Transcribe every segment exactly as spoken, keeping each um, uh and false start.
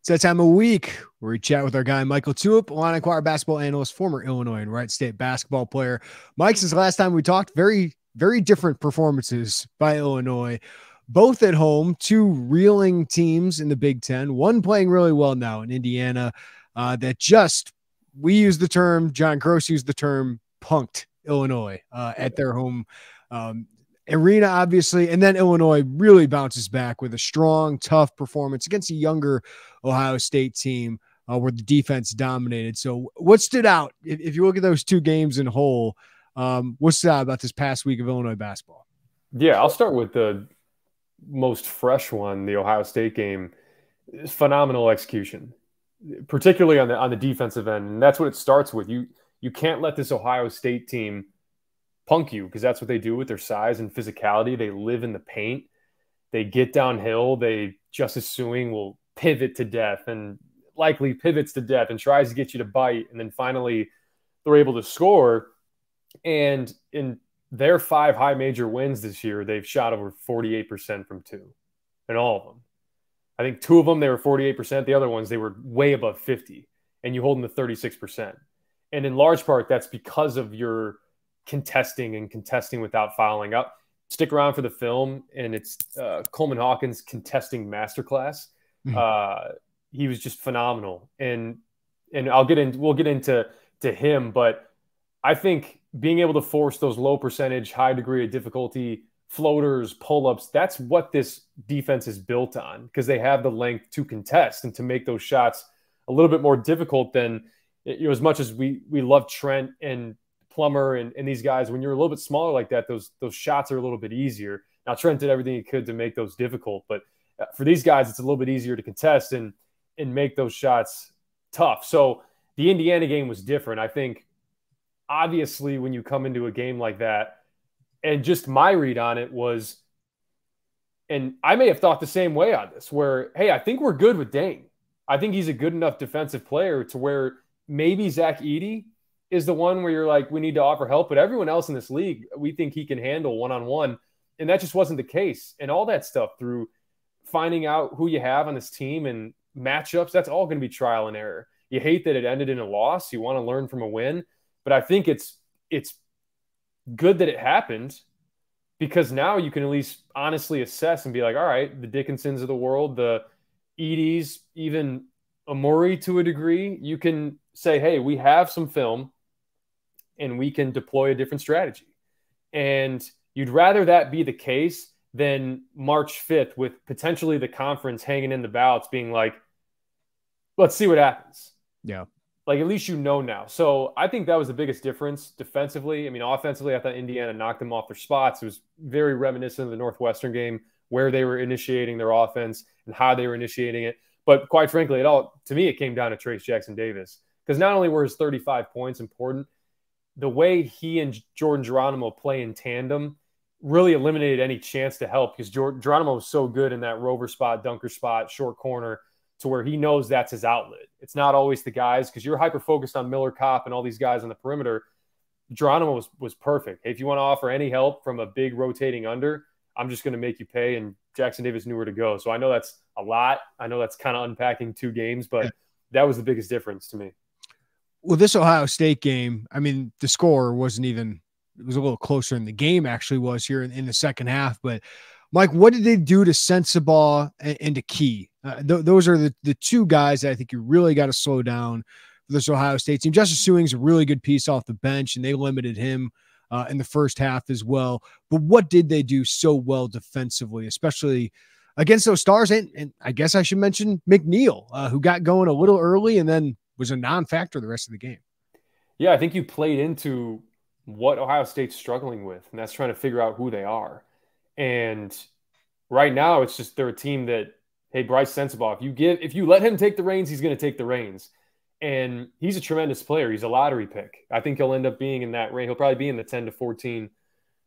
It's that time of week where we chat with our guy, Michael Tuip, Illini Inquirer basketball analyst, former Illinois and Wright State basketball player. Mike, since the last time we talked, very, very different performances by Illinois, both at home, two reeling teams in the Big Ten, one playing really well now in Indiana, uh, that just, we use the term, John Gross used the term, punked Illinois uh, at their home um arena, obviously, and then Illinois really bounces back with a strong, tough performance against a younger Ohio State team uh, where the defense dominated. So what stood out, if, if you look at those two games in whole, um, what stood out about this past week of Illinois basketball? Yeah, I'll start with the most fresh one, the Ohio State game. Phenomenal execution, particularly on the on the defensive end, and that's what it starts with. You, you can't let this Ohio State team punk you, because that's what they do with their size and physicality. They live in the paint. They get downhill. They, Justice Suing will pivot to death, and likely pivots to death, and tries to get you to bite. And then finally they're able to score. And in their five high major wins this year, they've shot over forty-eight percent from two in all of them. I think two of them, they were forty-eight percent. The other ones, they were way above fifty, and you hold them to thirty-six percent. And in large part, that's because of your contesting and contesting without fouling up. Stick around for the film, and it's uh, Coleman Hawkins' contesting masterclass. Mm-hmm. Uh, he was just phenomenal, and and I'll get in. We'll get into to him, but I think being able to force those low percentage, high degree of difficulty floaters, pull ups, that's what this defense is built on, because they have the length to contest and to make those shots a little bit more difficult than, you know, as much as we we love Trent and Plummer and, and these guys, when you're a little bit smaller like that, those those shots are a little bit easier. Now, Trent did everything he could to make those difficult, but for these guys, it's a little bit easier to contest and and make those shots tough. So the Indiana game was different. I think obviously when you come into a game like that, and just my read on it was, and I may have thought the same way on this, where, hey, I think we're good with Dain. I think he's a good enough defensive player to where maybe Zach Edey is the one where you're like, we need to offer help, but everyone else in this league, we think he can handle one-on-one, and that just wasn't the case. And all that stuff through finding out who you have on this team and matchups, that's all going to be trial and error. You hate that it ended in a loss. You want to learn from a win, but I think it's it's good that it happened, because now you can at least honestly assess and be like, all right, the Dickinsons of the world, the Edeys, even Amori to a degree, you can say, hey, we have some film, and we can deploy a different strategy. And you'd rather that be the case than March fifth with potentially the conference hanging in the ballots being like, let's see what happens. Yeah. Like, at least you know now. So I think that was the biggest difference defensively. I mean, offensively, I thought Indiana knocked them off their spots. It was very reminiscent of the Northwestern game, where they were initiating their offense and how they were initiating it. But quite frankly, it all, to me, it came down to Trayce Jackson-Davis. Because not only were his thirty-five points important, the way he and Jordan Geronimo play in tandem really eliminated any chance to help, because Jordan Geronimo is so good in that rover spot, dunker spot, short corner, to where he knows that's his outlet. It's not always the guys, because you're hyper-focused on Miller, Kopp, and all these guys on the perimeter. Geronimo was, was perfect. If you want to offer any help from a big rotating under, I'm just going to make you pay, and Jackson-Davis knew where to go. So I know that's a lot. I know that's kind of unpacking two games, but that was the biggest difference to me. Well, this Ohio State game, I mean, the score wasn't even, it was a little closer in the game, actually was here in, in the second half. But, Mike, what did they do to Sensabaugh and, and to Key? Uh, th those are the, the two guys that I think you really got to slow down for this Ohio State team. Justice Suing's a really good piece off the bench, and they limited him uh, in the first half as well. But what did they do so well defensively, especially against those stars? And, and I guess I should mention McNeil, uh, who got going a little early and then was a non-factor the rest of the game. Yeah, I think you played into what Ohio State's struggling with, and that's trying to figure out who they are. And right now, it's just they're a team that, hey, Bryce Sensabaugh, if you give, if you let him take the reins, he's going to take the reins. And he's a tremendous player. He's a lottery pick. I think he'll end up being in that range. He'll probably be in the ten to fourteen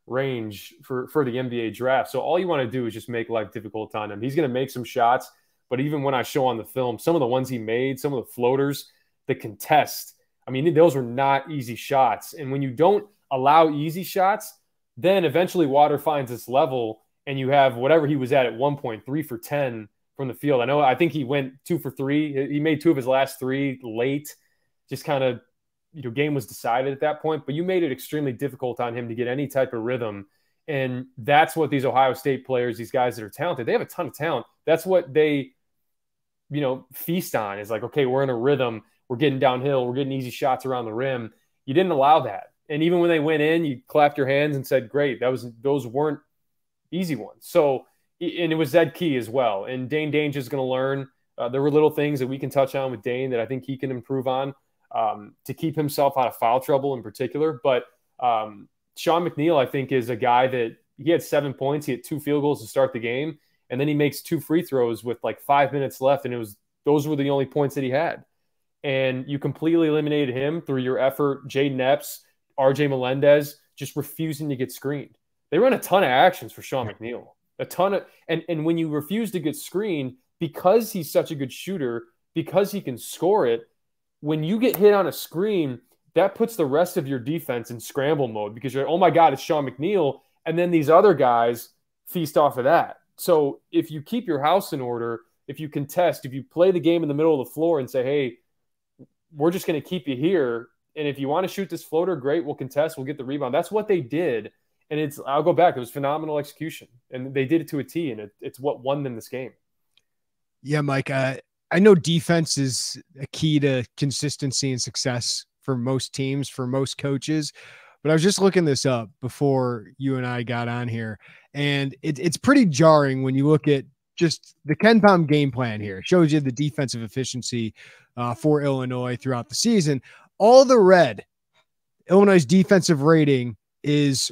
range for, for the N B A draft. So all you want to do is just make life difficult on him. He's going to make some shots, but even when I show on the film, some of the ones he made, some of the floaters, the contest, I mean, those were not easy shots. And when you don't allow easy shots, then eventually water finds its level, and you have whatever he was at at one point, three for ten from the field. I know, I think he went two for three. He made two of his last three late, just kind of, you know, game was decided at that point, but you made it extremely difficult on him to get any type of rhythm. And that's what these Ohio State players, these guys that are talented, they have a ton of talent. That's what they, you know, feast on is like, okay, we're in a rhythm. We're getting downhill. We're getting easy shots around the rim. You didn't allow that. And even when they went in, you clapped your hands and said, great, that was, those weren't easy ones. So, and it was Zed Key as well. And Dain Dainja is going to learn. Uh, there were little things that we can touch on with Dain that I think he can improve on um, to keep himself out of foul trouble in particular. But um, Sean McNeil, I think, is a guy that he had seven points. He had two field goals to start the game. And then he makes two free throws with like five minutes left. And it was, those were the only points that he had. And you completely eliminated him through your effort. Jayden Epps, R J Melendez, just refusing to get screened. They run a ton of actions for Sean McNeil. A ton of, and, and when you refuse to get screened, because he's such a good shooter, because he can score it, when you get hit on a screen, that puts the rest of your defense in scramble mode because you're, oh my God, it's Sean McNeil. And then these other guys feast off of that. So if you keep your house in order, if you contest, if you play the game in the middle of the floor and say, hey, we're just going to keep you here. And if you want to shoot this floater, great, we'll contest, we'll get the rebound. That's what they did. And it's, I'll go back, it was phenomenal execution. And they did it to a T, and it, it's what won them this game. Yeah, Mike, uh, I know defense is a key to consistency and success for most teams, for most coaches. But I was just looking this up before you and I got on here. And it, it's pretty jarring when you look at just the Ken Pom game plan here. It shows you the defensive efficiency uh, for Illinois throughout the season. All the red, Illinois' defensive rating is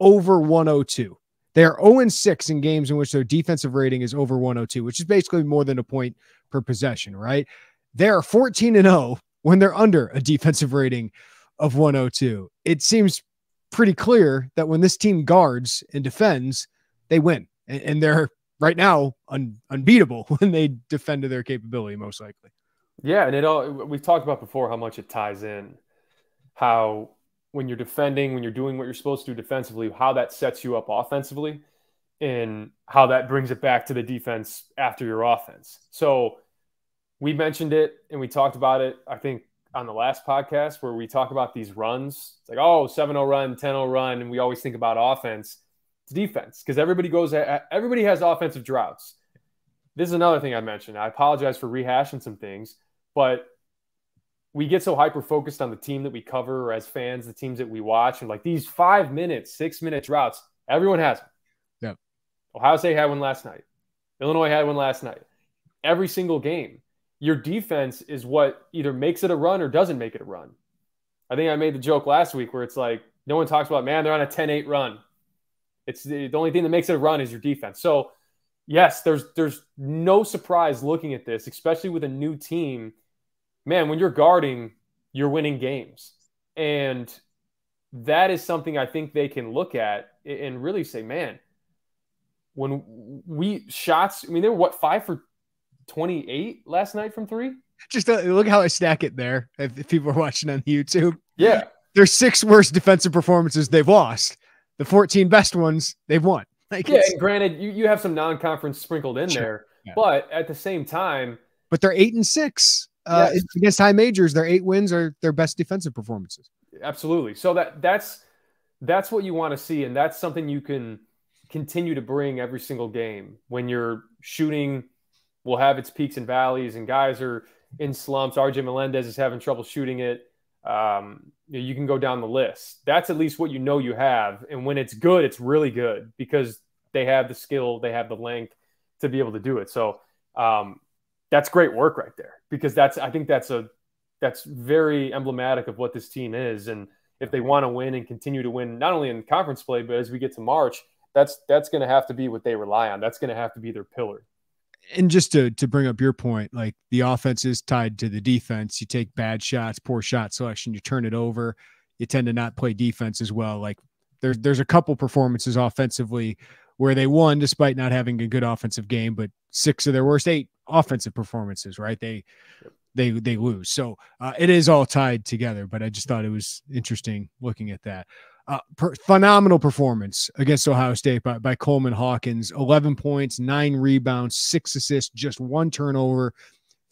over one oh two. They are oh and six in games in which their defensive rating is over one oh two, which is basically more than a point per possession, right? They are fourteen and oh when they're under a defensive rating of one oh two. It seems pretty clear that when this team guards and defends, they win. And, and they're right now un, unbeatable when they defend to their capability, most likely. Yeah, and it all, we've talked about before how much it ties in, how when you're defending, when you're doing what you're supposed to do defensively, how that sets you up offensively and how that brings it back to the defense after your offense. So we mentioned it and we talked about it, I think, on the last podcast where we talk about these runs. It's like, oh, seven oh run, ten oh run, and we always think about offense. It's defense because everybody goes – everybody has offensive droughts. This is another thing I mentioned. I apologize for rehashing some things, but – we get so hyper-focused on the team that we cover or as fans, the teams that we watch. And like these five-minute, six-minute droughts, everyone has them. Yep. Ohio State had one last night. Illinois had one last night. Every single game, your defense is what either makes it a run or doesn't make it a run. I think I made the joke last week where it's like no one talks about, man, they're on a ten eight run. It's the, the only thing that makes it a run is your defense. So, yes, there's there's no surprise looking at this, especially with a new team. Man, when you're guarding, you're winning games. And that is something I think they can look at and really say, man, when we shots, I mean, they were what, five for twenty-eight last night from three? Just uh, look how I stack it there. If, if people are watching on YouTube. Yeah. Their six worst defensive performances they've lost. The fourteen best ones they've won. Like, yeah, and granted, you, you have some non-conference sprinkled in sure. there. Yeah. But at the same time. But they're eight and six. Uh, yes. Against high majors, their eight wins are their best defensive performances. Absolutely. So that that's that's what you want to see, and that's something you can continue to bring every single game. When you're shooting, will have its peaks and valleys, and guys are in slumps. R J Melendez is having trouble shooting it. Um, you can go down the list. That's at least what you know you have, and when it's good, it's really good because they have the skill, they have the length to be able to do it. So. Um, That's great work right there because that's, I think that's a, that's very emblematic of what this team is. And if they want to win and continue to win, not only in conference play, but as we get to March, that's, that's going to have to be what they rely on. That's going to have to be their pillar. And just to, to bring up your point, like the offense is tied to the defense. You take bad shots, poor shot selection, you turn it over. You tend to not play defense as well. Like there's, there's a couple performances offensively where they won despite not having a good offensive game, but six of their worst eight offensive performances, right? They, they, they lose. So uh, it is all tied together, but I just thought it was interesting looking at that. Uh, per, phenomenal performance against Ohio State by, by Coleman Hawkins. eleven points, nine rebounds, six assists, just one turnover,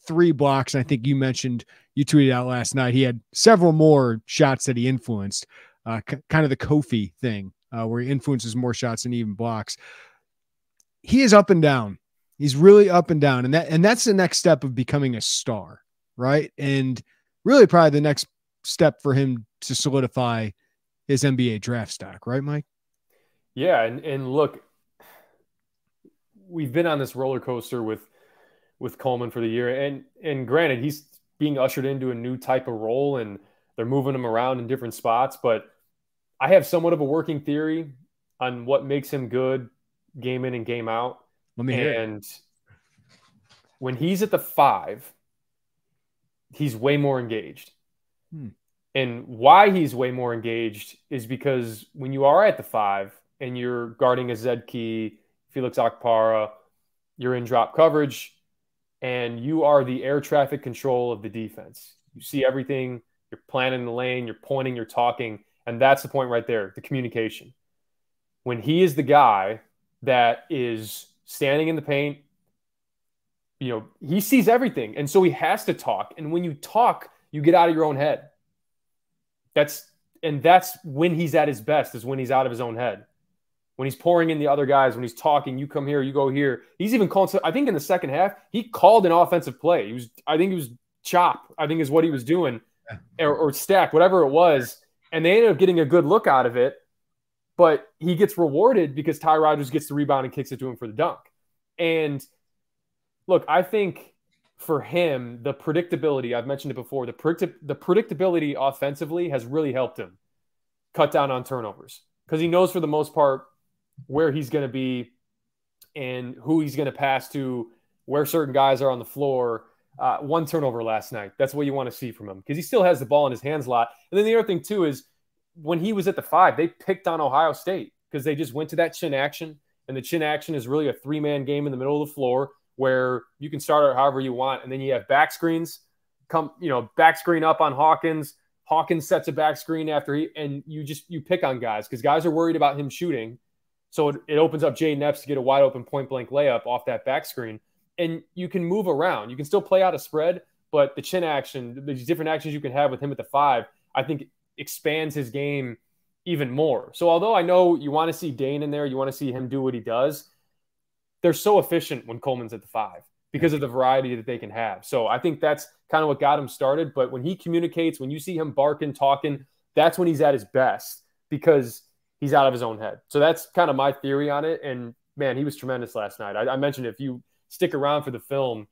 three blocks. And I think you mentioned, you tweeted out last night, he had several more shots that he influenced, uh, kind of the Kofi thing uh, where he influences more shots than even blocks. He is up and down. He's really up and down. And that, and that's the next step of becoming a star, right? And really probably the next step for him to solidify his N B A draft stock, right, Mike? Yeah, and, and look, we've been on this roller coaster with with Coleman for the year, and and granted, he's being ushered into a new type of role, and they're moving him around in different spots. But I have somewhat of a working theory on what makes him good, game in and game out. Let me hear. And when he's at the five, he's way more engaged. Hmm. And why he's way more engaged is because when you are at the five and you're guarding a Zed Key, Felix Akpara, you're in drop coverage and you are the air traffic control of the defense. You see everything, you're planning the lane, you're pointing, you're talking, and that's the point right there, the communication. When he is the guy that is standing in the paint, you know, he sees everything, and so he has to talk. And when you talk, you get out of your own head. That's and that's when he's at his best, is when he's out of his own head. When he's pouring in the other guys, when he's talking, you come here, you go here. He's even called, I think in the second half, he called an offensive play. He was, I think he was chop, I think is what he was doing, or, or stack, whatever it was. And they ended up getting a good look out of it. But he gets rewarded because Ty Rodgers gets the rebound and kicks it to him for the dunk. And look, I think for him, the predictability, I've mentioned it before, the predict the predictability offensively has really helped him cut down on turnovers, because he knows for the most part where he's going to be and who he's going to pass to, where certain guys are on the floor. Uh, one turnover last night. That's what you want to see from him, because he still has the ball in his hands a lot. And then the other thing too is when he was at the five, they picked on Ohio State because they just went to that chin action, and the chin action is really a three-man game in the middle of the floor, where you can start it however you want. And then you have back screens come, you know, back screen up on Hawkins. Hawkins sets a back screen after he, and you just, you pick on guys because guys are worried about him shooting. So it, it opens up Jayden Epps to get a wide open point blank layup off that back screen. And you can move around. You can still play out a spread, but the chin action, these different actions you can have with him at the five, I think expands his game even more. So although I know you want to see Dain in there, you want to see him do what he does, they're so efficient when Coleman's at the five because of the variety that they can have. So I think that's kind of what got him started. But when he communicates, when you see him barking, talking, that's when he's at his best, because he's out of his own head. So that's kind of my theory on it. And man, he was tremendous last night. I, I mentioned, if you stick around for the film,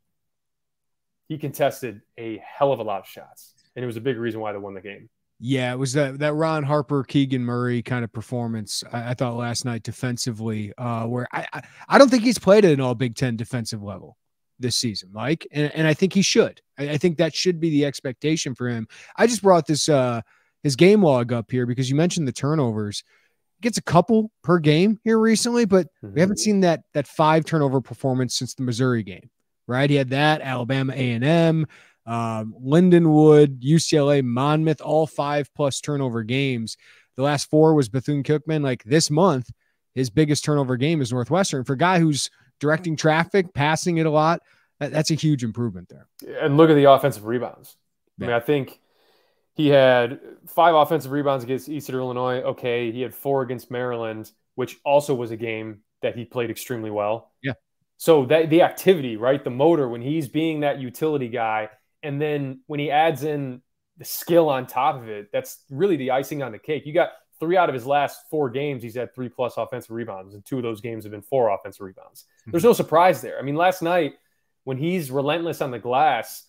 he contested a hell of a lot of shots, and it was a big reason why they won the game. Yeah, it was that, that Ron Harper, Keegan Murray kind of performance I, I thought last night defensively, uh, where I, I, I don't think he's played at an all Big Ten defensive level this season, Mike. And, and I think he should. I, I think that should be the expectation for him. I just brought this uh, his game log up here because you mentioned the turnovers. He gets a couple per game here recently, but mm-hmm. we haven't seen that that five turnover performance since the Missouri game, right? He had that, Alabama A and M, Um, Lindenwood, U C L A, Monmouth, all five plus turnover games. The last four was Bethune-Cookman. Like this month, his biggest turnover game is Northwestern. For a guy who's directing traffic, passing it a lot, that, that's a huge improvement there. And look at the offensive rebounds. Yeah. I mean, I think he had five offensive rebounds against Eastern Illinois. Okay. He had four against Maryland, which also was a game that he played extremely well. Yeah. So that the activity, right? The motor, when he's being that utility guy, and then when he adds in the skill on top of it, that's really the icing on the cake. You got three out of his last four games, he's had three plus offensive rebounds, and two of those games have been four offensive rebounds. Mm-hmm. There's no surprise there. I mean, last night when he's relentless on the glass,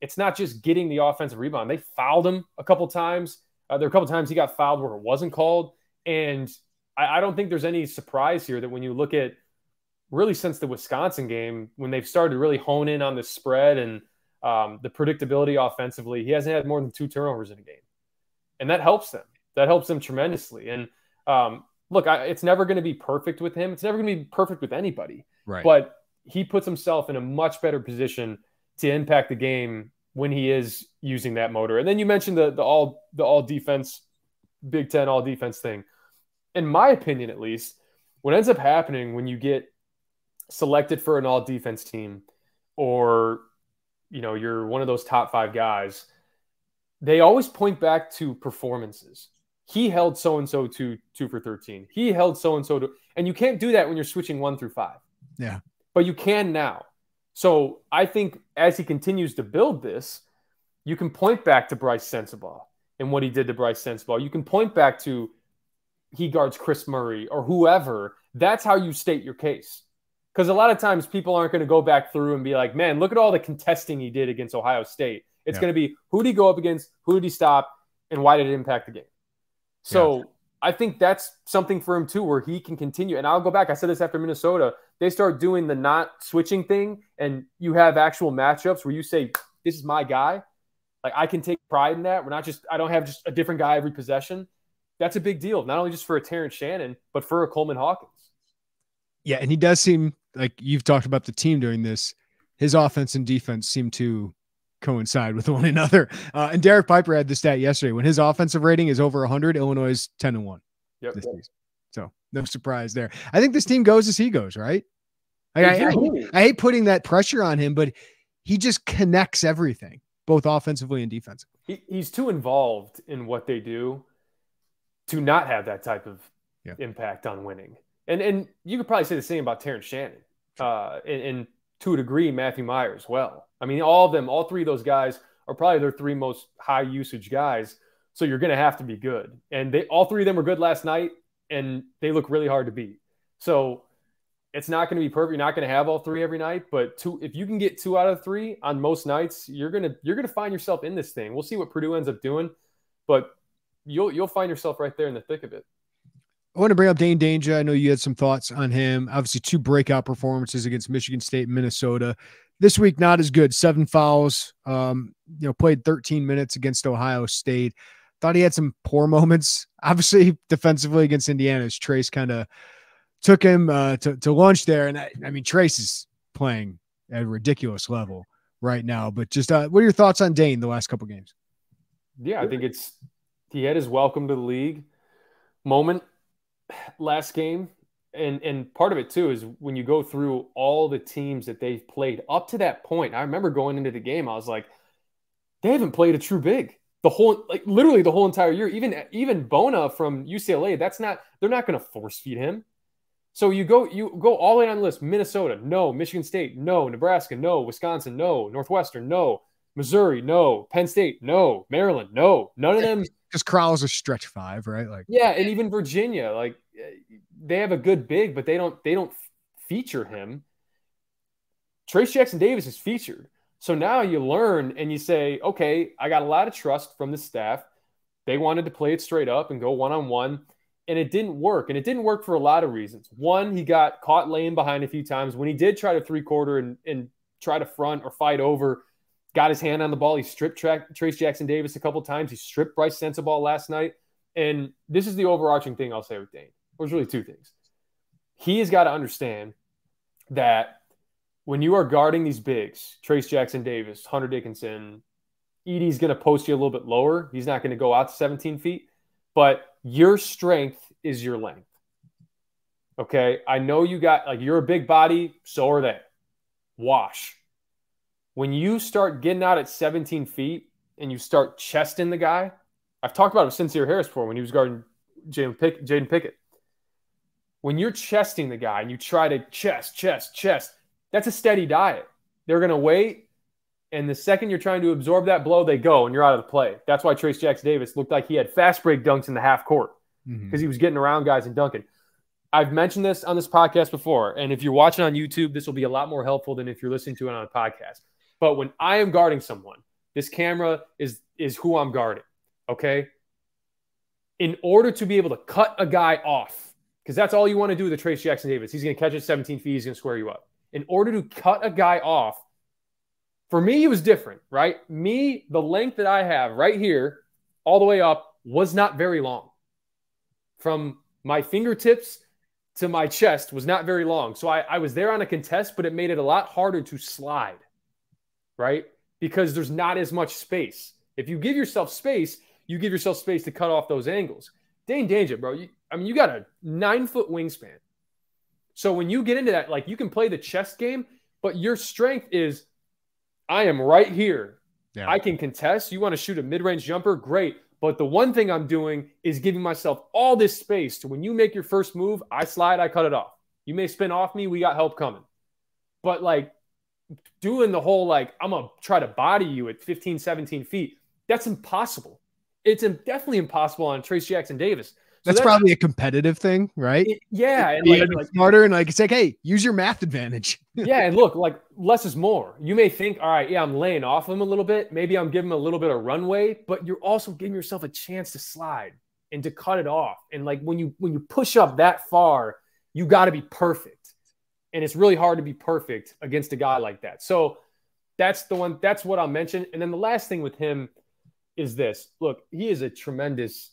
it's not just getting the offensive rebound. They fouled him a couple times. Uh, there were a couple times he got fouled where it wasn't called. And I, I don't think there's any surprise here that when you look at really since the Wisconsin game, when they've started to really hone in on the spread and Um, the predictability offensively, he hasn't had more than two turnovers in a game. And that helps them. That helps them tremendously. And um, look, I, it's never going to be perfect with him. It's never going to be perfect with anybody. Right. But he puts himself in a much better position to impact the game when he is using that motor. And then you mentioned the the all the all defense Big Ten all defense thing. In my opinion, at least, what ends up happening when you get selected for an all defense team, or, you know, you're one of those top five guys, they always point back to performances. He held so-and-so to two for thirteen. He held so-and-so to, and you can't do that when you're switching one through five. Yeah. But you can now. So I think as he continues to build this, you can point back to Bryce Sensabaugh and what he did to Bryce Sensabaugh. You can point back to he guards Chris Murray or whoever. That's how you state your case. Because a lot of times people aren't going to go back through and be like, man, look at all the contesting he did against Ohio State. It's yeah. going to be, who did he go up against? Who did he stop? And why did it impact the game? So yeah. I think that's something for him too, where he can continue. And I'll go back. I said this after Minnesota. They start doing the not switching thing, and you have actual matchups where you say, this is my guy. Like, I can take pride in that. We're not just – I don't have just a different guy every possession. That's a big deal, not only just for a Terrence Shannon, but for a Coleman Hawkins. Yeah, and he does seem – like, you've talked about the team during this. His offense and defense seem to coincide with one another. Uh, and Derek Piper had the stat yesterday. When his offensive rating is over one hundred, Illinois is ten and one. Yep. This season. So no surprise there. I think this team goes as he goes, right? Like, I, I, hate, I hate putting that pressure on him, but he just connects everything, both offensively and defensively. He, he's too involved in what they do to not have that type of yeah. impact on winning. And and you could probably say the same about Terrence Shannon uh, and, and to a degree Matthew Mayer as well. I mean, all of them, all three of those guys are probably their three most high usage guys. So you're going to have to be good. And they all three of them were good last night, and they look really hard to beat. So it's not going to be perfect. You're not going to have all three every night, but two, if you can get two out of three on most nights, you're going to, you're going to find yourself in this thing. We'll see what Purdue ends up doing, but you'll, you'll find yourself right there in the thick of it. I want to bring up Dain Dainja. I know you had some thoughts on him. Obviously, two breakout performances against Michigan State and Minnesota. This week, not as good. Seven fouls. Um, you know, played thirteen minutes against Ohio State. Thought he had some poor moments. Obviously, defensively against Indiana, as Trayce kind of took him uh, to, to lunch there. And I, I mean, Trayce is playing at a ridiculous level right now. But just uh, what are your thoughts on Dain the last couple games? Yeah, I think it's he had his welcome to the league moment last game, and and part of it too is when you go through all the teams that they've played up to that point. I remember going into the game, I was like, they haven't played a true big the whole, like, literally the whole entire year. Even even Bona from U C L A, that's not, they're not going to force feed him. So you go you go all in on the list. Minnesota, no. Michigan State, no. Nebraska, no. Wisconsin, no. Northwestern, no. Missouri, no. Penn State, no. Maryland, no. None of them. Because Crowell's a stretch five, right? Like, yeah, and even Virginia, like, they have a good big, but they don't they don't feature him. Trayce Jackson-Davis is featured, so now you learn and you say, okay, I got a lot of trust from the staff. They wanted to play it straight up and go one on one, and it didn't work, and it didn't work for a lot of reasons. One, he got caught laying behind a few times when he did try to three quarter and and try to front or fight over. Got his hand on the ball. He stripped track, Trayce Jackson-Davis a couple times. He stripped Bryce Sensabaugh last night. And this is the overarching thing I'll say with Dain. There's really two things. He has got to understand that when you are guarding these bigs, Trayce Jackson-Davis, Hunter Dickinson, Edey's going to post you a little bit lower. He's not going to go out to seventeen feet. But your strength is your length. Okay? I know you got – like, you're a big body. So are they. Wash. When you start getting out at seventeen feet and you start chesting the guy, I've talked about it with Sencire Harris before when he was guarding Jayden Pick- Jayden Pickett. When you're chesting the guy and you try to chest, chest, chest, that's a steady diet. They're going to wait, and the second you're trying to absorb that blow, they go, and you're out of the play. That's why Trayce Jackson-Davis looked like he had fast break dunks in the half court because mm-hmm. he was getting around guys and dunking. I've mentioned this on this podcast before, and if you're watching on YouTube, this will be a lot more helpful than if you're listening to it on a podcast. But when I am guarding someone, this camera is is who I'm guarding, okay? In order to be able to cut a guy off, because that's all you want to do with Trayce Jackson-Davis. He's going to catch it seventeen feet. He's going to square you up. In order to cut a guy off, for me, it was different, right? Me, the length that I have right here all the way up was not very long. From my fingertips to my chest was not very long. So I, I was there on a contest, but it made it a lot harder to slide. Right? Because there's not as much space. If you give yourself space, you give yourself space to cut off those angles. Dain Dainja, bro, you, I mean, you got a nine-foot wingspan. So when you get into that, like, you can play the chess game, but your strength is, I am right here. Yeah. I can contest. You want to shoot a mid-range jumper? Great. But the one thing I'm doing is giving myself all this space to when you make your first move, I slide, I cut it off. You may spin off me. We got help coming. But, like, doing the whole, like, I'm going to try to body you at fifteen, seventeen feet, that's impossible. It's definitely impossible on Trayce Jackson-Davis. So that's, that's probably a competitive thing, right? It, yeah. And like, like, smarter, and like, it's like, hey, use your math advantage. Yeah. And look, like, less is more. You may think, all right, yeah, I'm laying off him a little bit. Maybe I'm giving him a little bit of runway, but you're also giving yourself a chance to slide and to cut it off. And like, when you, when you push up that far, you got to be perfect. And it's really hard to be perfect against a guy like that. So that's the one, that's what I'll mention. And then the last thing with him is this. Look, he is a tremendous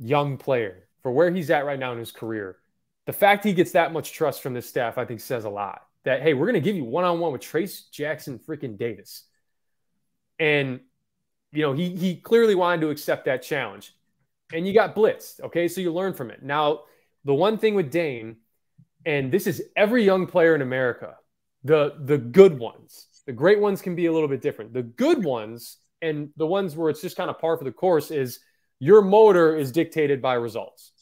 young player for where he's at right now in his career. The fact he gets that much trust from this staff, I think, says a lot. That, hey, we're going to give you one-on-one with Trayce Jackson freaking Davis. And, you know, he, he clearly wanted to accept that challenge. And you got blitzed, okay? So you learn from it. Now, the one thing with Dain, and this is every young player in America, the, the good ones, the great ones can be a little bit different. The good ones and the ones where it's just kind of par for the course is, your motor is dictated by results.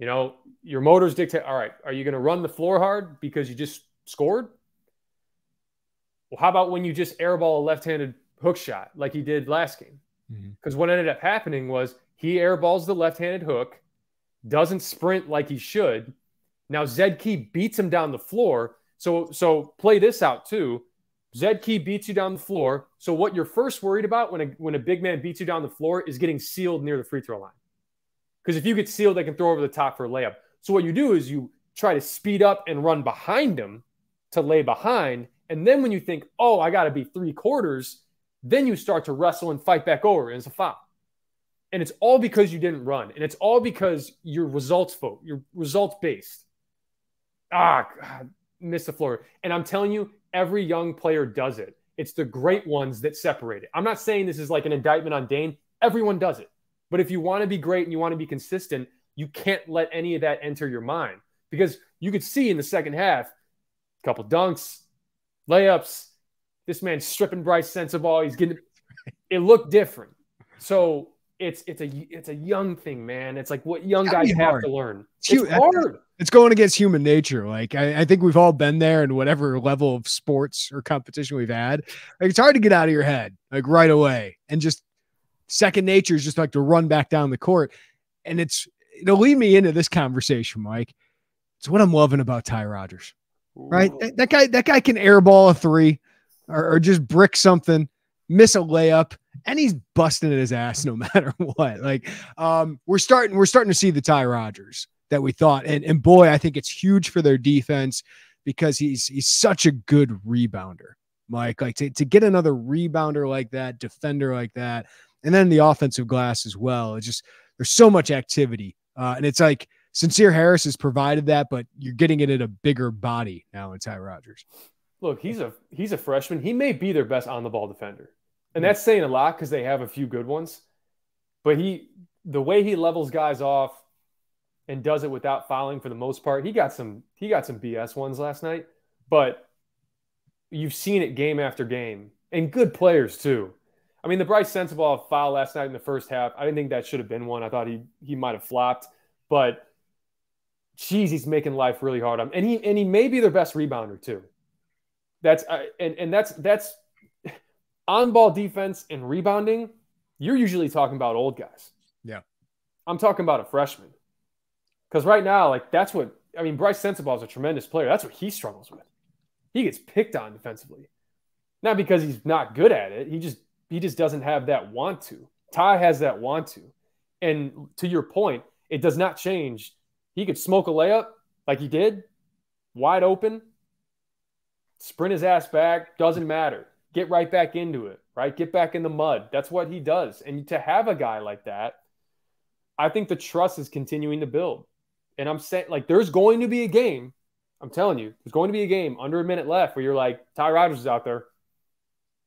You know, your motor's dictate. All right, are you going to run the floor hard because you just scored? Well, how about when you just airball a left-handed hook shot like he did last game? Because mm-hmm. what ended up happening was he airballs the left-handed hook, doesn't sprint like he should. Now Zed Key beats him down the floor. So, so play this out too. Zed Key beats you down the floor. So what you're first worried about when a, when a big man beats you down the floor is getting sealed near the free throw line. Because if you get sealed, they can throw over the top for a layup. So what you do is you try to speed up and run behind them to lay behind. And then when you think, oh, I got to be three quarters, then you start to wrestle and fight back over, and it's a foul. And it's all because you didn't run. And it's all because your results vote, your results based. Ah, God, missed the floor. And I'm telling you, every young player does it. It's the great ones that separate it. I'm not saying this is like an indictment on Dain. Everyone does it. But if you want to be great and you want to be consistent, you can't let any of that enter your mind. Because you could see in the second half, a couple dunks, layups, this man's stripping Bryce Sensabaugh. He's getting – it looked different. So it's it's a it's a young thing, man. It's like what young guys have to learn. It's hard. It's going against human nature. Like, I, I think we've all been there in whatever level of sports or competition we've had. Like, it's hard to get out of your head, like, right away. And just second nature is just like to run back down the court. And it's, it'll lead me into this conversation, Mike. It's what I'm loving about Ty Rodgers, right? That, that guy, that guy can airball a three or, or just brick something, miss a layup, and he's busting at his ass no matter what. Like, um, we're starting, we're starting to see the Ty Rodgers that we thought. And, and boy, I think it's huge for their defense because he's, he's such a good rebounder, Mike. Like, to, to get another rebounder like that, defender like that, and then the offensive glass as well. It's just, there's so much activity. Uh, and it's like Sencire Harris has provided that, but you're getting it at a bigger body now in Ty Rodgers. Look, he's a, he's a freshman. He may be their best on the ball defender. And that's saying a lot because they have a few good ones, but he, the way he levels guys off, and does it without fouling for the most part. He got some he got some B S ones last night, but you've seen it game after game. And good players too. I mean, the Bryce Sensabaugh foul last night in the first half, I didn't think that should have been one. I thought he he might have flopped, but geez, he's making life really hard on him. And he and he may be their best rebounder too. That's uh, and and that's that's on-ball defense and rebounding. You're usually talking about old guys. Yeah. I'm talking about a freshman. Because right now, like, that's what – I mean, Bryce Sensabaugh is a tremendous player. That's what he struggles with. He gets picked on defensively. Not because he's not good at it. He just he just doesn't have that want to. Ty has that want to. And to your point, it does not change. He could smoke a layup like he did, wide open, sprint his ass back, doesn't matter. Get right back into it, right? Get back in the mud. That's what he does. And to have a guy like that, I think the trust is continuing to build. And I'm saying, like, there's going to be a game. I'm telling you, there's going to be a game under a minute left where you're like, Ty Rodgers is out there.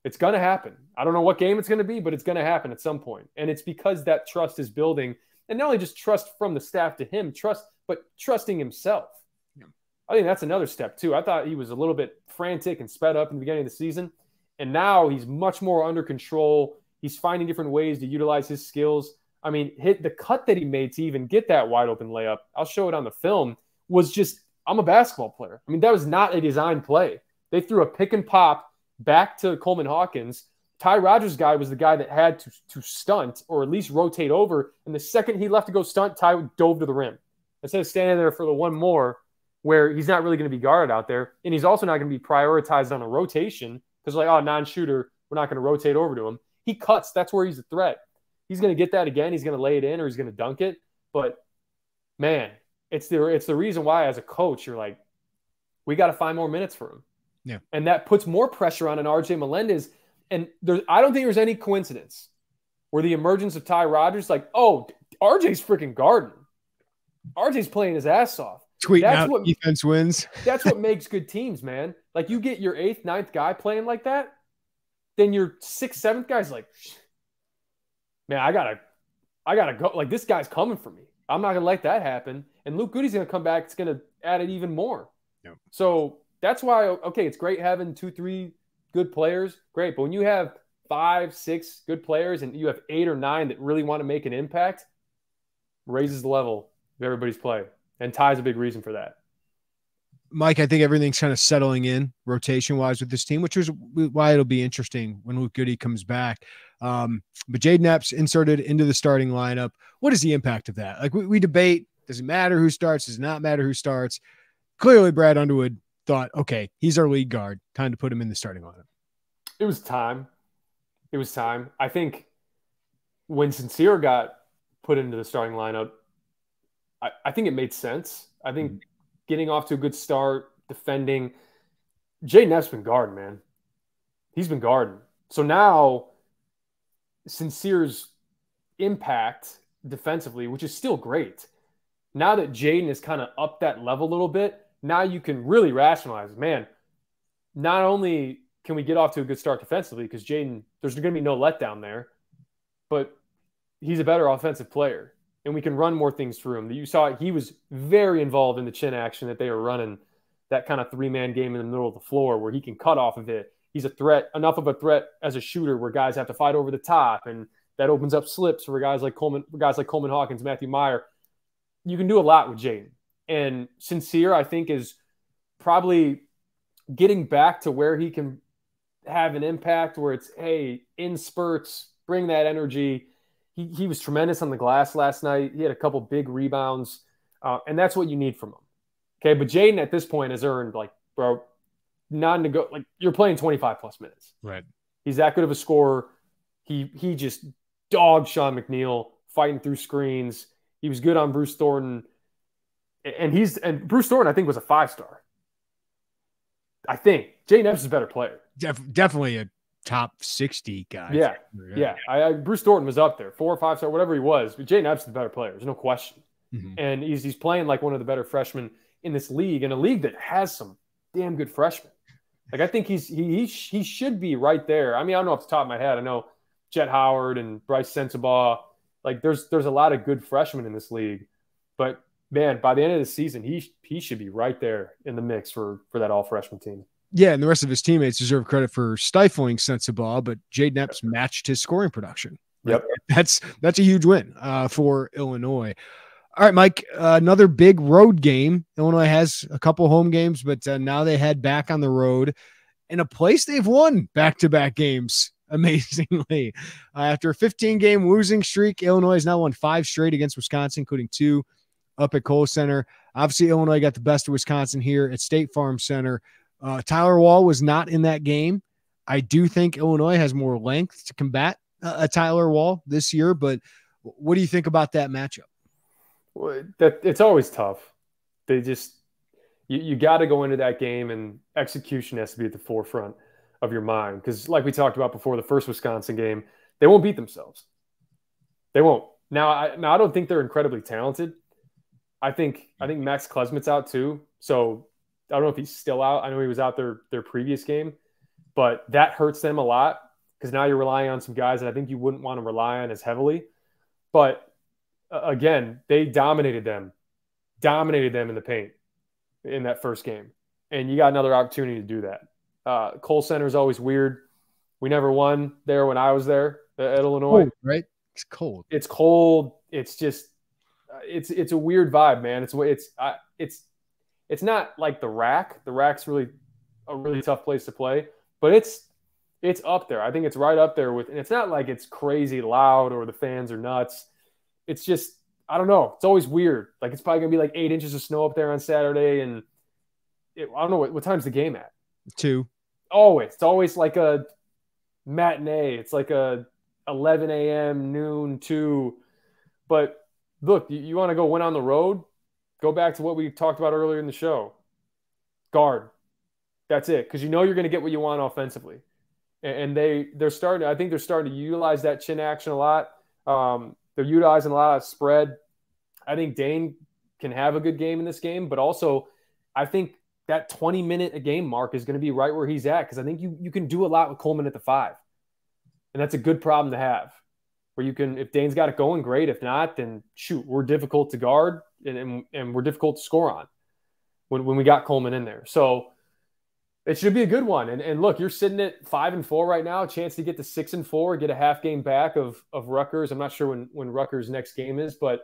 It's going to happen. I don't know what game it's going to be, but it's going to happen at some point. And it's because that trust is building, and not only just trust from the staff to him, trust, but trusting himself. Yeah. I think that's another step too. I thought he was a little bit frantic and sped up in the beginning of the season. And now he's much more under control. He's finding different ways to utilize his skills. I mean, hit the cut that he made to even get that wide open layup. I'll show it on the film. Was just, I'm a basketball player. I mean, that was not a design play. They threw a pick and pop back to Coleman Hawkins. Ty Rodgers' guy was the guy that had to, to stunt or at least rotate over. And the second he left to go stunt, Ty dove to the rim. Instead of standing there for the one more where he's not really going to be guarded out there. And he's also not going to be prioritized on a rotation because like, oh, non-shooter, we're not going to rotate over to him. He cuts. That's where he's a threat. He's going to get that again. He's going to lay it in or he's going to dunk it. But, man, it's the, it's the reason why as a coach you're like, we got to find more minutes for him. Yeah. And that puts more pressure on an R J Melendez. And there, I don't think there's any coincidence where the emergence of Ty Rodgers, like, oh, R J's freaking guarding. R J's playing his ass off. Tweeting that's out what, defense wins. That's what makes good teams, man. Like, you get your eighth, ninth guy playing like that, then your sixth, seventh guy's like, man, I gotta, I gotta go. Like, this guy's coming for me. I'm not going to let that happen. And Luke Goody's going to come back. It's going to add it even more. Yep. So that's why, okay, it's great having two, three good players. Great. But when you have five, six good players and you have eight or nine that really want to make an impact, raises the level of everybody's play. And Ty's a big reason for that. Mike, I think everything's kind of settling in rotation-wise with this team, which is why it'll be interesting when Luke Goody comes back. Um, but Jayden Epps inserted into the starting lineup. What is the impact of that? Like, we, we debate, does it matter who starts? Does it not matter who starts? Clearly, Brad Underwood thought, okay, he's our lead guard. Time to put him in the starting lineup. It was time. It was time. I think when Sencire got put into the starting lineup, I, I think it made sense. I think mm-hmm. – getting off to a good start, defending. Jayden Epps been guarding, man. He's been guarding. So now, Sincere's impact defensively, which is still great. Now that Jayden has kind of upped that level a little bit, now you can really rationalize, man, not only can we get off to a good start defensively because Jayden, there's going to be no letdown there, but he's a better offensive player. And we can run more things through him. You saw he was very involved in the chin action that they were running, that kind of three-man game in the middle of the floor where he can cut off of it. He's a threat, enough of a threat as a shooter where guys have to fight over the top, and that opens up slips for guys like Coleman, guys like Coleman Hawkins, Matthew Mayer. You can do a lot with Jayden. And Sencire, I think, is probably getting back to where he can have an impact where it's, hey, in spurts, bring that energy. He he was tremendous on the glass last night. He had a couple big rebounds, uh, and that's what you need from him. Okay, but Jayden at this point has earned, like, bro, non-nego- like, you're playing twenty-five plus minutes. Right. He's that good of a scorer. He he just dogged Sean McNeil, fighting through screens. He was good on Bruce Thornton, and he's and Bruce Thornton I think was a five star. I think Jayden Epps is a better player. Def- definitely a. Top sixty guys. Yeah, yeah. yeah. I, I, Bruce Thornton was up there, four or five star, whatever he was. But Jayden Epps is the better player. There's no question. Mm-hmm. And he's he's playing like one of the better freshmen in this league, in a league that has some damn good freshmen. Like, I think he's he he, sh- he should be right there. I mean, I don't know off the top of my head. I know Jet Howard and Bryce Sensabaugh. Like, there's there's a lot of good freshmen in this league. But man, by the end of the season, he he should be right there in the mix for for that all freshman team. Yeah, and the rest of his teammates deserve credit for stifling Sensabaugh, but Jayden Epps matched his scoring production. Yep. That's that's a huge win uh, for Illinois. All right, Mike, uh, another big road game. Illinois has a couple home games, but uh, now they head back on the road in a place they've won back-to-back games, amazingly. Uh, after a fifteen-game losing streak, Illinois has now won five straight against Wisconsin, including two up at Kohl Center. Obviously, Illinois got the best of Wisconsin here at State Farm Center. Uh, Tyler Wahl was not in that game. I do think Illinois has more length to combat uh, a Tyler Wahl this year, but what do you think about that matchup? Well, that, it's always tough. They just you, you got to go into that game, and execution has to be at the forefront of your mind because, like we talked about before, the first Wisconsin game, they won't beat themselves. They won't. Now, I, now I don't think they're incredibly talented. I think I think Max Klesmet's out too, so. I don't know if he's still out. I know he was out their, their previous game. but that hurts them a lot because now you're relying on some guys that I think you wouldn't want to rely on as heavily. But uh, again, they dominated them, dominated them in the paint in that first game. And you got another opportunity to do that. Uh, Cole Center is always weird. We never won there when I was there at Illinois. Cold, right? It's cold. It's cold. It's just, it's it's a weird vibe, man. It's it's I, it's it's not like the rack. The rack's really a really tough place to play, but it's it's up there. I think it's right up there with, and it's not like it's crazy loud or the fans are nuts. It's just, I don't know. It's always weird. Like it's probably gonna be like eight inches of snow up there on Saturday, and it, I don't know what, what time's the game at. Two. Always, it's always like a matinee. It's like a eleven a.m. noon two, but. Look, you, you want to go win on the road? Go back to what we talked about earlier in the show. Guard. That's it. Because you know you're going to get what you want offensively. And, and they, they're starting – I think they're starting to utilize that chin action a lot. Um, they're utilizing a lot of spread. I think Dain can have a good game in this game. But also, I think that twenty-minute-a-game mark is going to be right where he's at because I think you, you can do a lot with Coleman at the five. And that's a good problem to have. Where you can, if Dane's got it going, great. If not, then shoot, we're difficult to guard and and, and we're difficult to score on when, when we got Coleman in there. So it should be a good one. And and look, you're sitting at five and four right now, chance to get to six and four, get a half game back of of Rutgers. I'm not sure when, when Rutgers' next game is, but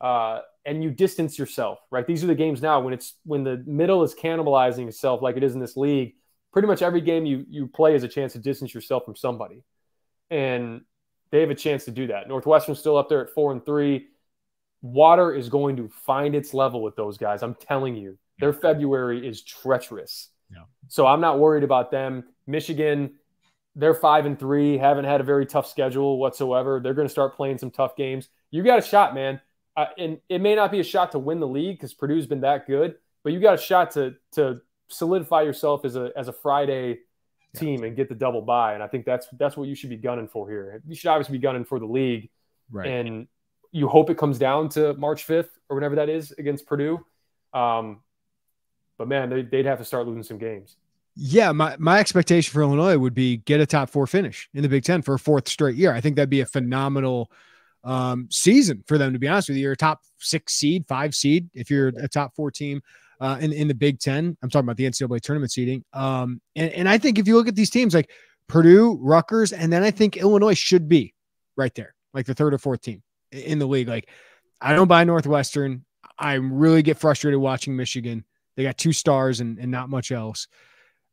uh, and you distance yourself, right? These are the games now when it's when the middle is cannibalizing itself like it is in this league. Pretty much every game you you play is a chance to distance yourself from somebody. And they have a chance to do that. Northwestern's still up there at four and three. Water is going to find its level with those guys. I'm telling you, their February is treacherous. Yeah. So I'm not worried about them. Michigan, they're five and three, haven't had a very tough schedule whatsoever. They're going to start playing some tough games. You got a shot, man. Uh, and it may not be a shot to win the league because Purdue's been that good, but you got a shot to to solidify yourself as a as a Friday team and get the double bye. And I think that's that's what you should be gunning for here. You should obviously be gunning for the league. Right. And you hope it comes down to March fifth or whenever that is against Purdue. Um, but, man, they, they'd have to start losing some games. Yeah, my, my expectation for Illinois would be get a top four finish in the Big Ten for a fourth straight year. I think that'd be a phenomenal um, season for them, to be honest with you. You're a top six seed, five seed, if you're a top four team. Uh, in, in the Big Ten. I'm talking about the N C double A tournament seeding. Um, and, and I think if you look at these teams like Purdue, Rutgers, and then I think Illinois should be right there, like the third or fourth team in the league. Like, I don't buy Northwestern. I really get frustrated watching Michigan. They got two stars and, and not much else.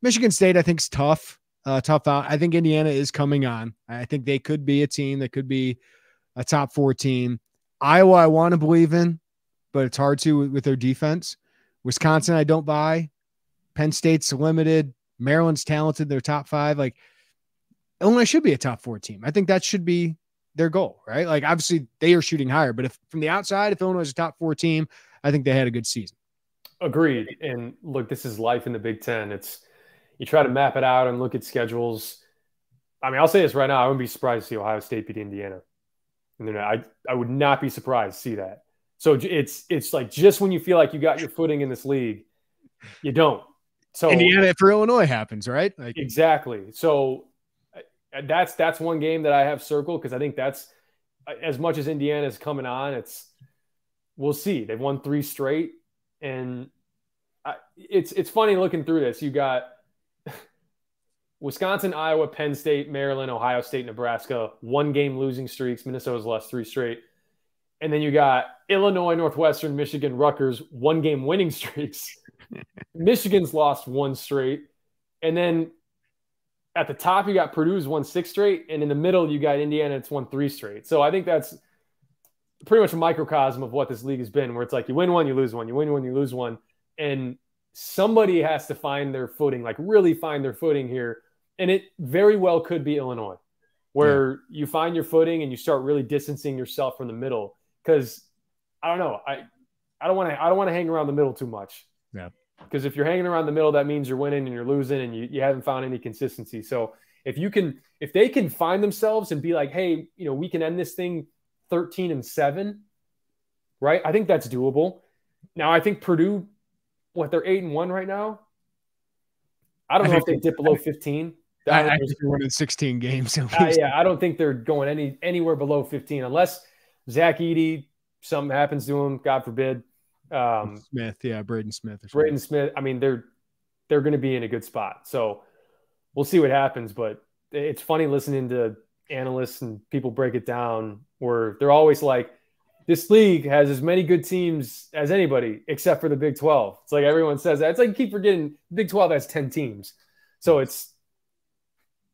Michigan State, I think, is tough, uh, tough out. I think Indiana is coming on. I think they could be a team that could be a top four team. Iowa, I want to believe in, but it's hard to with, with their defense. Wisconsin, I don't buy. Penn State's limited. Maryland's talented. They're top five. Like, Illinois should be a top four team. I think that should be their goal, right? Like, obviously, they are shooting higher. But if from the outside, if Illinois is a top four team, I think they had a good season. Agreed. And, look, this is life in the Big Ten. It's you try to map it out and look at schedules. I mean, I'll say this right now. I wouldn't be surprised to see Ohio State beat Indiana. And then I, I would not be surprised to see that. So it's it's like just when you feel like you got your footing in this league, you don't. So Indiana for Illinois happens, right? Like, exactly. So that's that's one game that I have circled because I think that's as much as Indiana is coming on. It's we'll see. They've won three straight, and I, it's it's funny looking through this. You got Wisconsin, Iowa, Penn State, Maryland, Ohio State, Nebraska, one game losing streaks. Minnesota's lost three straight. And then you got Illinois, Northwestern, Michigan, Rutgers, one-game winning streaks. Michigan's lost one straight. And then at the top, you got Purdue's won six straight. And in the middle, you got Indiana, it's won three straight. So I think that's pretty much a microcosm of what this league has been, where it's like you win one, you lose one, you win one, you lose one. And somebody has to find their footing, like really find their footing here. And it very well could be Illinois, where yeah. you find your footing and you start really distancing yourself from the middle. Because I don't know, I I don't want to I don't want to hang around the middle too much. Yeah. Because if you're hanging around the middle, that means you're winning and you're losing and you, you haven't found any consistency. So if you can, if they can find themselves and be like, hey, you know, we can end this thing thirteen and seven, right? I think that's doable. Now I think Purdue, what they're eight and one right now. I don't know I if they dip below fifteen. I, I just won in sixteen games. I, yeah, I don't think they're going any anywhere below fifteen unless Zach Edey, something happens to him, God forbid. Um, Smith, yeah, Braden Smith. Or Braden Smith. I mean, they're they're going to be in a good spot. So we'll see what happens. But it's funny listening to analysts and people break it down where they're always like, this league has as many good teams as anybody except for the Big twelve. It's like everyone says that. It's like you keep forgetting the Big twelve has ten teams. So it's,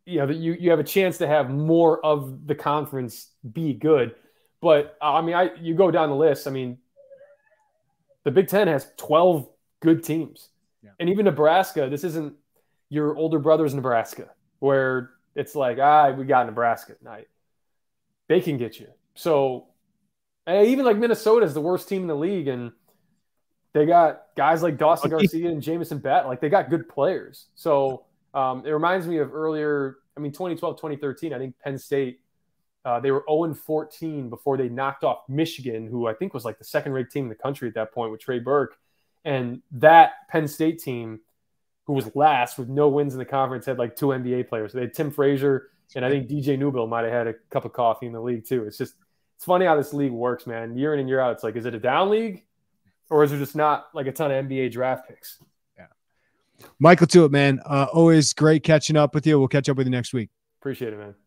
you know, you, you have a chance to have more of the conference be good. But, I mean, I you go down the list. I mean, the Big Ten has twelve good teams. Yeah. And even Nebraska, this isn't your older brother's Nebraska where it's like, ah, we got Nebraska at night. They can get you. So, and even like Minnesota is the worst team in the league, and they got guys like Dawson Garcia and Jamison Batt. Like, they got good players. So um, it reminds me of earlier, I mean, twenty twelve, twenty thirteen, I think Penn State, uh, they were oh and fourteen before they knocked off Michigan, who I think was like the second-ranked team in the country at that point with Trey Burke. And that Penn State team, who was last with no wins in the conference, had like two N B A players. They had Tim Frazier, and I think D J Newbill might have had a cup of coffee in the league too. It's just – it's funny how this league works, man. Year in and year out, it's like, is it a down league, or is there just not like a ton of N B A draft picks? Yeah, Michael, to it, man. Uh, always great catching up with you. We'll catch up with you next week. Appreciate it, man.